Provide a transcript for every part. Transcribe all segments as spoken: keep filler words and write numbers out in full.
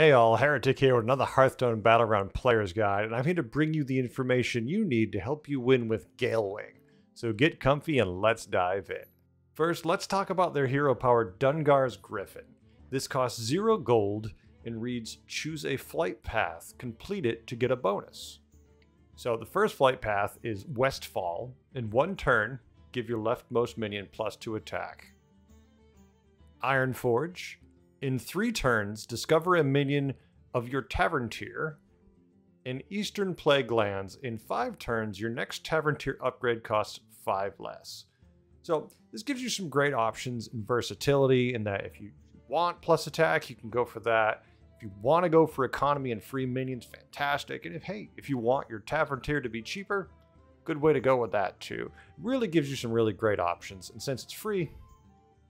Hey all, Heretic here with another Hearthstone Battleground Player's Guide, and I'm here to bring you the information you need to help you win with Galewing. So get comfy and let's dive in. First, let's talk about their hero-powered Dungar's Griffin. This costs zero gold and reads, choose a flight path, complete it to get a bonus. So the first flight path is Westfall. In one turn, give your leftmost minion plus two attack. Ironforge. In three turns, discover a minion of your tavern tier. In Eastern Plaguelands, in five turns, your next tavern tier upgrade costs five less. So this gives you some great options and versatility in that if you want plus attack, you can go for that. If you want to go for economy and free minions, fantastic. And if, hey, if you want your tavern tier to be cheaper, good way to go with that too. It really gives you some really great options. And since it's free,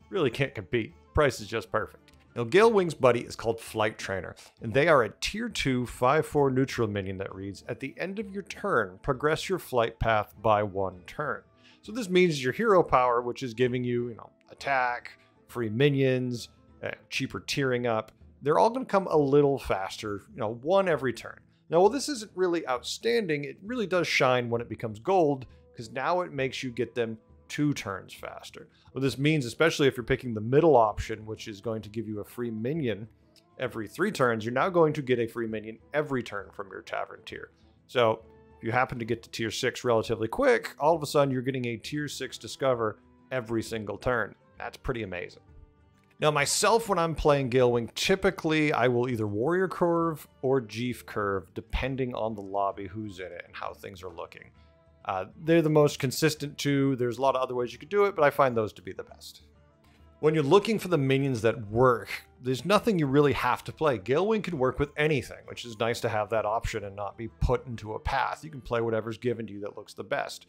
really can't compete. Price is just perfect. Now, Galewing's buddy is called Flight Trainer, and they are a tier two five four neutral minion that reads, at the end of your turn, progress your flight path by one turn. So this means your hero power, which is giving you, you know, attack, free minions, uh, cheaper tiering up, they're all going to come a little faster, you know, one every turn. Now, while this isn't really outstanding, it really does shine when it becomes gold, because now it makes you get them two turns faster. What this means, especially if you're picking the middle option, which is going to give you a free minion every three turns, you're now going to get a free minion every turn from your tavern tier. So if you happen to get to tier six relatively quick, all of a sudden you're getting a tier six discover every single turn. That's pretty amazing. Now myself, when I'm playing Galewing, typically I will either warrior curve or chief curve, depending on the lobby, who's in it, and how things are looking. Uh, they're the most consistent too. There's a lot of other ways you could do it, but I find those to be the best. When you're looking for the minions that work, there's nothing you really have to play. Galewing can work with anything, which is nice to have that option and not be put into a path. You can play whatever's given to you that looks the best.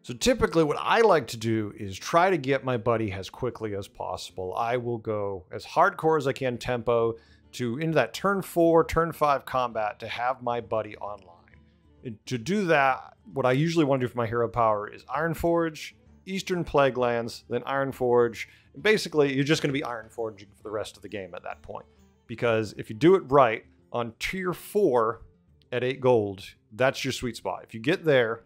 So typically what I like to do is try to get my buddy as quickly as possible. I will go as hardcore as I can tempo to into that turn four, turn five combat to have my buddy online. And to do that, what I usually want to do for my hero power is Ironforge, Eastern Plaguelands, then Ironforge. And basically, you're just going to be Ironforging for the rest of the game at that point. Because if you do it right, on tier four at eight gold, that's your sweet spot. If you get there,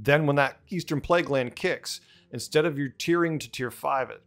then when that Eastern Plagueland kicks, instead of your tiering to tier five at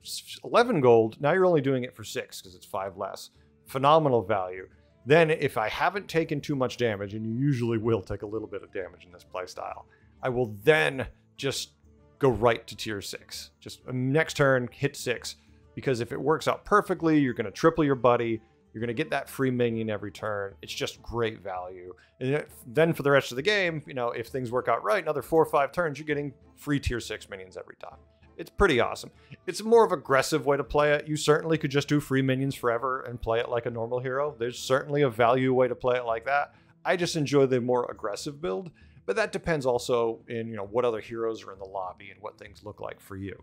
eleven gold, now you're only doing it for six because it's five less. Phenomenal value. Then if I haven't taken too much damage, and you usually will take a little bit of damage in this playstyle, I will then just go right to tier six. Just next turn, hit six. Because if it works out perfectly, you're going to triple your buddy. You're going to get that free minion every turn. It's just great value. And then for the rest of the game, you know, if things work out right, another four or five turns, you're getting free tier six minions every time. It's pretty awesome. It's a more of an aggressive way to play it. You certainly could just do free minions forever and play it like a normal hero. There's certainly a value way to play it like that. I just enjoy the more aggressive build, but that depends also in, you know, what other heroes are in the lobby and what things look like for you.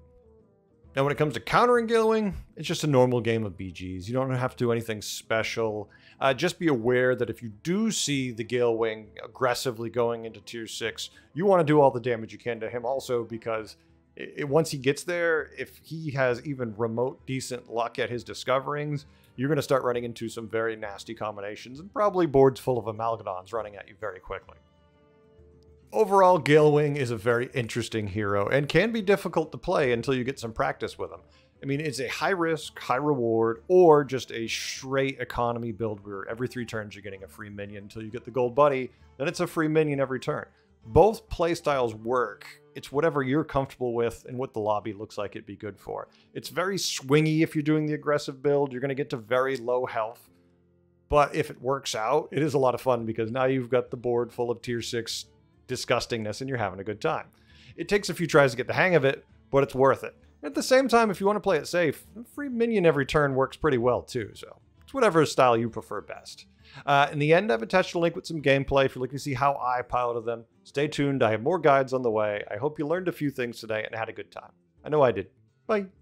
Now, when it comes to countering Galewing, it's just a normal game of B Gs. You don't have to do anything special. Uh, just be aware that if you do see the Galewing aggressively going into tier six, you want to do all the damage you can to him also, because It, once he gets there, if he has even remote decent luck at his discoverings, you're going to start running into some very nasty combinations and probably boards full of Amalgadons running at you very quickly. Overall, Galewing is a very interesting hero and can be difficult to play until you get some practice with him. I mean, it's a high risk, high reward, or just a straight economy build where every three turns you're getting a free minion until you get the gold buddy, then it's a free minion every turn. Both playstyles work. It's whatever you're comfortable with and what the lobby looks like it'd be good for. It's very swingy if you're doing the aggressive build. You're going to get to very low health. But if it works out, it is a lot of fun because now you've got the board full of tier six disgustingness and you're having a good time. It takes a few tries to get the hang of it, but it's worth it. At the same time, if you want to play it safe, a free minion every turn works pretty well too. So it's whatever style you prefer best. Uh, in the end, I've attached a link with some gameplay if you're looking to see how I piloted them. Stay tuned, I have more guides on the way. I hope you learned a few things today and had a good time. I know I did. Bye.